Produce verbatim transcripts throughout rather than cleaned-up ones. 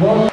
One.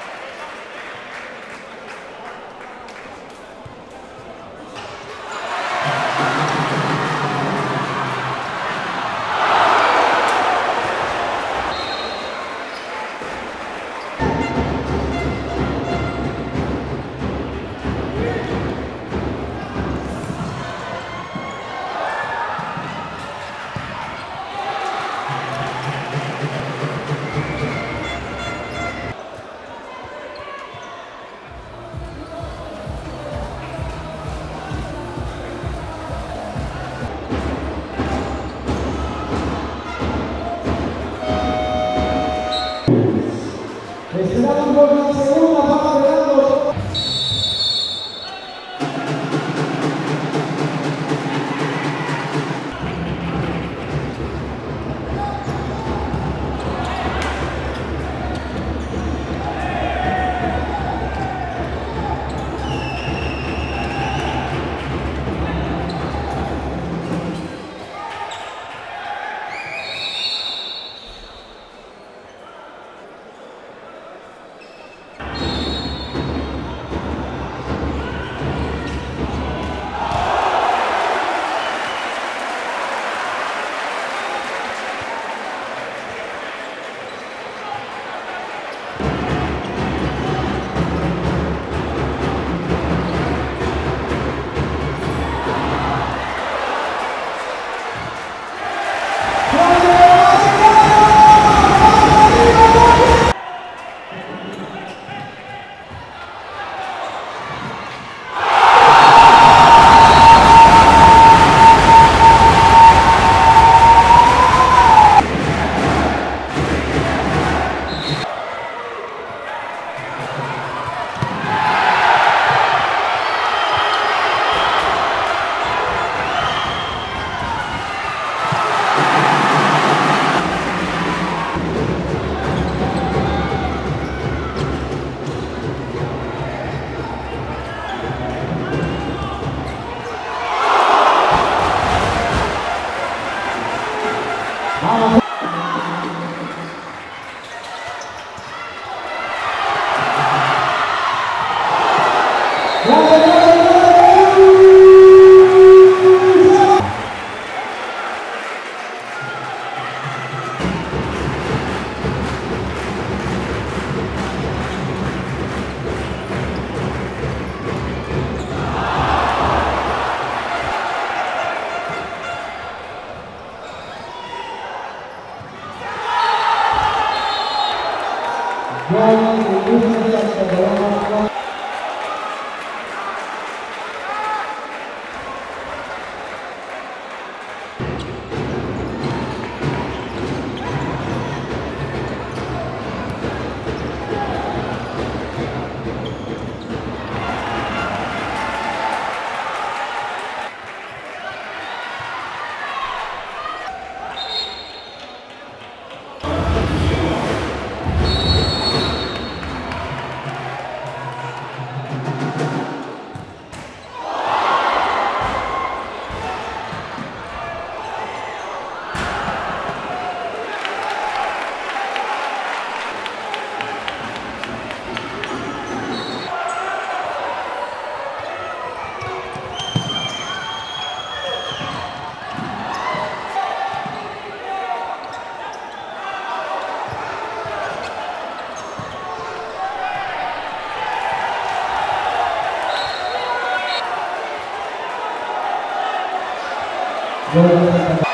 Gracias.